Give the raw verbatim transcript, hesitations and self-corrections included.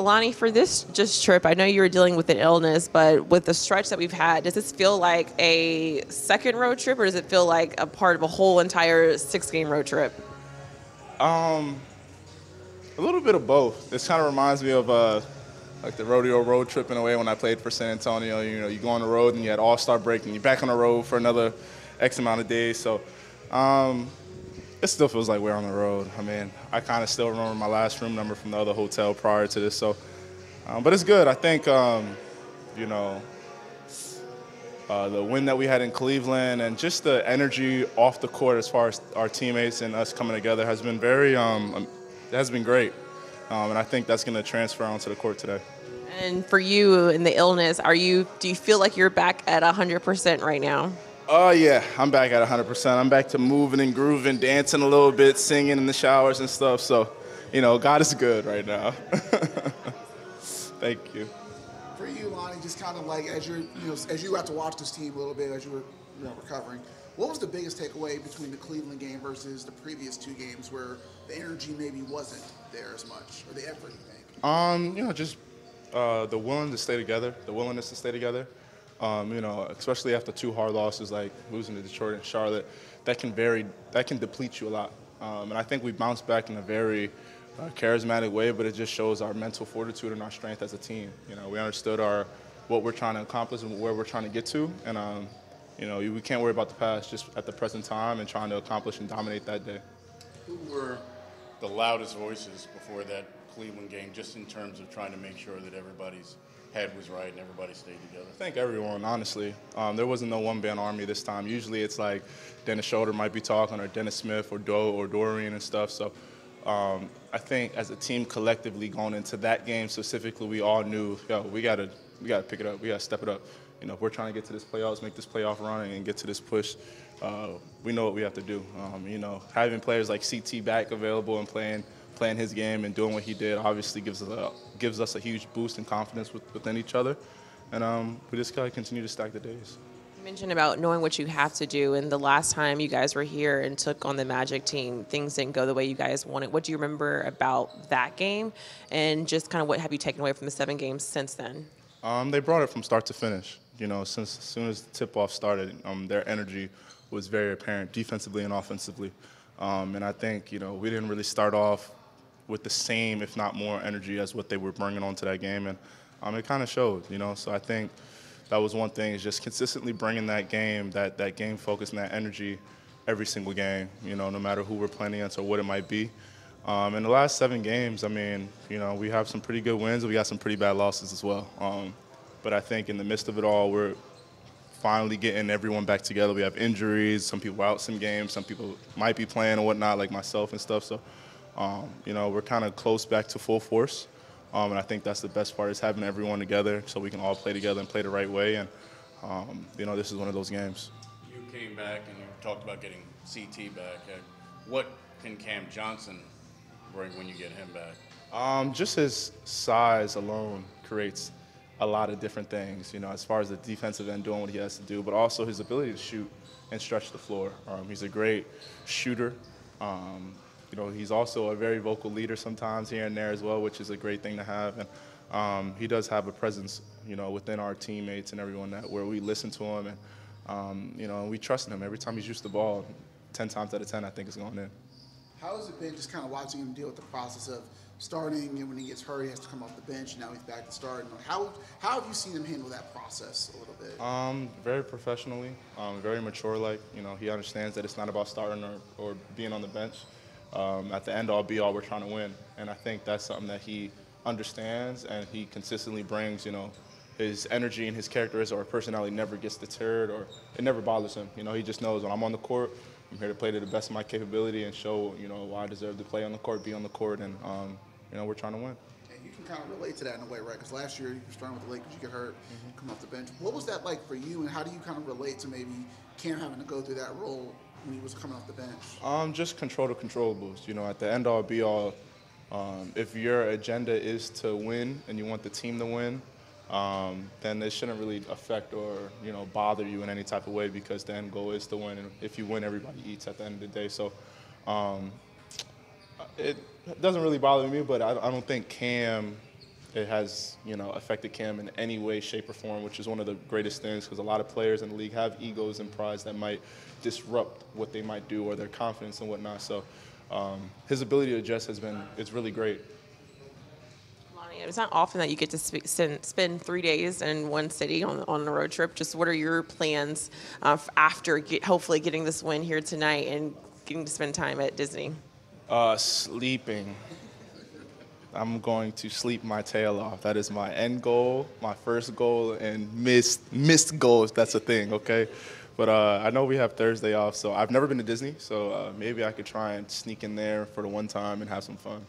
Lonnie, for this just trip, I know you were dealing with an illness, but with the stretch that we've had, does this feel like a second road trip, or does it feel like a part of a whole entire six-game road trip? Um, a little bit of both. This kind of reminds me of uh, like the rodeo road trip in a way when I played for San Antonio. You know, you go on the road and you had all-star break, and you're back on the road for another X amount of days. So um, it still feels like we're on the road. I mean, I kind of still remember my last room number from the other hotel prior to this. So, um, but it's good. I think, um, you know, uh, the win that we had in Cleveland and just the energy off the court as far as our teammates and us coming together has been very, um, has been great. Um, and I think that's going to transfer onto the court today. And for you and the illness, are you, do you feel like you're back at one hundred percent right now? Oh, yeah, I'm back at one hundred percent. I'm back to moving and grooving, dancing a little bit, singing in the showers and stuff. So, you know, God is good right now. Thank you. For you, Lonnie, just kind of like as you're, you know, as you got to watch this team a little bit as you were you know, recovering, what was the biggest takeaway between the Cleveland game versus the previous two games where the energy maybe wasn't there as much, or the effort, you think? Um, you know, just uh, the willing to stay together, the willingness to stay together. Um, you know, especially after two hard losses like losing to Detroit and Charlotte, that can vary, that can deplete you a lot. Um, and I think we bounced back in a very uh, charismatic way, but it just shows our mental fortitude and our strength as a team. You know, we understood our what we're trying to accomplish and where we're trying to get to. And um, you know, we can't worry about the past, just at the present time and trying to accomplish and dominate that day. Who were the loudest voices before that Cleveland game, just in terms of trying to make sure that everybody's head was right and everybody stayed together? I think everyone, honestly. Um, there wasn't no one-man army this time. Usually it's like Dennis Schroder might be talking, or Dennis Smith, or Doe, or Dorian and stuff. So um, I think as a team collectively going into that game specifically, we all knew, yo, we gotta, we gotta pick it up. We gotta step it up. You know, if we're trying to get to this playoffs, make this playoff run, and get to this push, uh, we know what we have to do. Um, you know, having players like C T back available and playing. Playing his game and doing what he did obviously gives us a, gives us a huge boost in confidence with, within each other. And um, we just got to continue to stack the days. You mentioned about knowing what you have to do. And the last time you guys were here and took on the Magic team, things didn't go the way you guys wanted. What do you remember about that game? And just kind of what have you taken away from the seven games since then? Um, they brought it from start to finish. You know, since as soon as the tip-off started, um, their energy was very apparent defensively and offensively. Um, and I think, you know, we didn't really start off with the same, if not more, energy as what they were bringing on to that game. And um, it kind of showed, you know. So I think that was one thing, is just consistently bringing that game, that, that game focus and that energy every single game, you know, no matter who we're playing against or what it might be. Um, in the last seven games, I mean, you know, we have some pretty good wins. We got some pretty bad losses as well. Um, but I think in the midst of it all, we're finally getting everyone back together. We have injuries. Some people out some games. Some people might be playing and whatnot, like myself and stuff. So. Um, you know, we're kind of close back to full force, um, and I think that's the best part, is having everyone together so we can all play together and play the right way. And, um, you know, this is one of those games. You came back and you talked about getting C T back. What can Cam Johnson bring when you get him back? Um, just his size alone creates a lot of different things, you know, as far as the defensive end doing what he has to do, but also his ability to shoot and stretch the floor. Um, he's a great shooter. Um, You know, he's also a very vocal leader sometimes here and there as well, which is a great thing to have. And um, he does have a presence, you know, within our teammates and everyone that where we listen to him and, um, you know, we trust him. Every time he's used the ball, ten times out of ten, I think it's going in. How has it been just kind of watching him deal with the process of starting, and when he gets hurt, he has to come off the bench, and now he's back to starting? How, how have you seen him handle that process a little bit? Um, very professionally, um, very mature-like. You know, he understands that it's not about starting or, or being on the bench. Um, at the end all be all, we're trying to win, and I think that's something that he understands, and he consistently brings. You know, his energy and his characteristics or personality never gets deterred, or it never bothers him. You know, he just knows when I'm on the court, I'm here to play to the best of my capability and show, you know, why I deserve to play on the court, be on the court, and um, you know, we're trying to win. And you can kind of relate to that in a way, right? Because last year you were starting with the Lakers, you get hurt, mm-hmm. come off the bench. What was that like for you, and how do you kind of relate to maybe Cam having to go through that role when he was coming off the bench? Um, just control the controllables. You know, at the end all be all, um, if your agenda is to win and you want the team to win, um, then it shouldn't really affect or, you know, bother you in any type of way, because the end goal is to win. And if you win, everybody eats at the end of the day. So um, it doesn't really bother me, but I, I don't think Cam it has, you know, affected Cam in any way, shape, or form, which is one of the greatest things, because a lot of players in the league have egos and prides that might disrupt what they might do or their confidence and whatnot. So um, his ability to adjust has been, it's really great. Lonnie, it's not often that you get to sp spend, spend three days in one city on, on a road trip. Just what are your plans uh, after get, hopefully getting this win here tonight and getting to spend time at Disney? Uh, sleeping. I'm going to sleep my tail off. That is my end goal, my first goal, and missed, missed goals. That's a thing, okay? But uh, I know we have Thursday off, so I've never been to Disney, so uh, maybe I could try and sneak in there for the one time and have some fun.